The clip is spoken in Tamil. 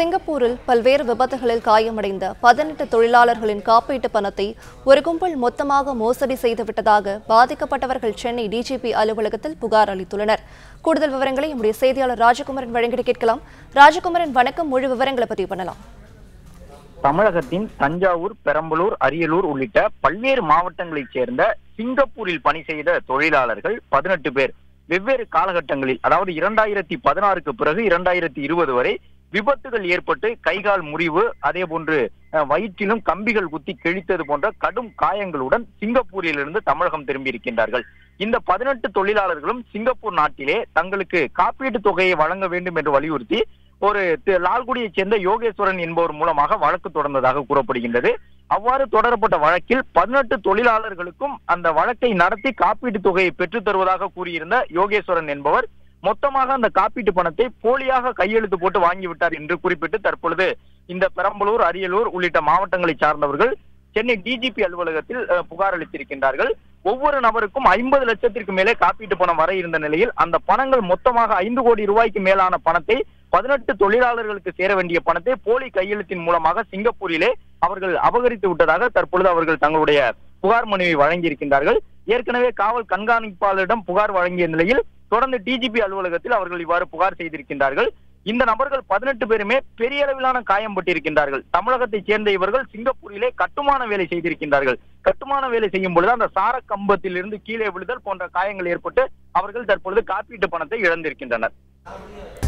சிங்கப்பூரில் பல்வேறு விபத்துகளில் காயமடைந்த 18 தொழிலாளர்களின் காப்பீட்டு பணத்தை ஒரு கும்பல் மொத்தமாக மோசடி செய்துவிட்டதாக பாதிக்கப்பட்டவர்கள் சென்னை டிஜிபி அலுவலகத்தில் புகார் அளித்துள்ளனர். கூடுதல் விவரங்களை நம்முடைய செய்தியாளர் ராஜகுமாரன் வழங்கிட கேட்கலாம். ராஜகுமாரன் வணக்கம், முழு விவரங்களை பதிவு பண்ணலாம். தமிழகத்தின் தஞ்சாவூர், பெரம்பலூர், அரியலூர் உள்ளிட்ட பல்வேறு மாவட்டங்களைச் சேர்ந்த சிங்கப்பூரில் பணி செய்த தொழிலாளர்கள் 18 பேர் வெவ்வேறு காலகட்டங்களில், அதாவது 2016க்கு பிறகு 2020 வரை விபத்துகள் ஏற்பட்டு கைகால் முறிவு, அதே போன்று வயிற்றிலும் கம்பிகள் குத்தி கிழித்தது போன்ற கடும் காயங்களுடன் சிங்கப்பூரிலிருந்து தமிழகம் திரும்பியிருக்கின்றார்கள். இந்த 18 தொழிலாளர்களும் சிங்கப்பூர் நாட்டிலே தங்களுக்கு காப்பீட்டு தொகையை வழங்க வேண்டும் என்று வலியுறுத்தி ஒரு லால்குடியைச் சேர்ந்த யோகேஸ்வரன் என்பவர் மூலமாக வழக்கு தொடர்ந்ததாக கூறப்படுகின்றது. அவ்வாறு தொடரப்பட்ட வழக்கில் 18 தொழிலாளர்களுக்கும் அந்த வழக்கை நடத்தி காப்பீட்டு தொகையை பெற்றுத் தருவதாக கூறியிருந்த யோகேஸ்வரன் என்பவர் மொத்தமாக அந்த காப்பீட்டு பணத்தை போலியாக கையெழுத்து போட்டு வாங்கிவிட்டார் என்று குறிப்பிட்டு தற்பொழுது இந்த பெரம்பலூர், அரியலூர் உள்ளிட்ட மாவட்டங்களை சார்ந்தவர்கள் சென்னை டிஜிபி அலுவலகத்தில் புகார் அளித்திருக்கின்றார்கள். ஒவ்வொரு நபருக்கும் 50 லட்சத்திற்கு மேலே காப்பீட்டு பணம் வர இருந்த நிலையில் அந்த பணங்கள் மொத்தமாக 5 கோடி ரூபாய்க்கு மேலான பணத்தை 18 தொழிலாளர்களுக்கு சேர வேண்டிய பணத்தை போலி கையெழுத்தின் மூலமாக சிங்கப்பூரிலே அவர்கள் அபகரித்து விட்டதாக தற்பொழுது அவர்கள் தங்களுடைய புகார் மனுவை வழங்கியிருக்கின்றார்கள். ஏற்கனவே காவல் கண்காணிப்பாளரிடம் புகார் வழங்கிய நிலையில் தொடர்ந்து டிஜிபி அலுவலகத்தில் அவர்கள் இவ்வாறு புகார் செய்திருக்கின்றார்கள். இந்த நபர்கள் 18 பேருமே பெரிய அளவிலான காயம் பட்டிருக்கின்றார்கள். தமிழகத்தைச் சேர்ந்த இவர்கள் சிங்கப்பூரிலே கட்டுமான வேலை செய்திருக்கின்றார்கள். கட்டுமான வேலை செய்யும் பொழுது அந்த சார கம்பத்தில் இருந்து கீழே விழுதல் போன்ற காயங்கள் ஏற்பட்டு அவர்கள் தற்பொழுது காப்பீட்டு பணத்தை இழந்திருக்கின்றனர்.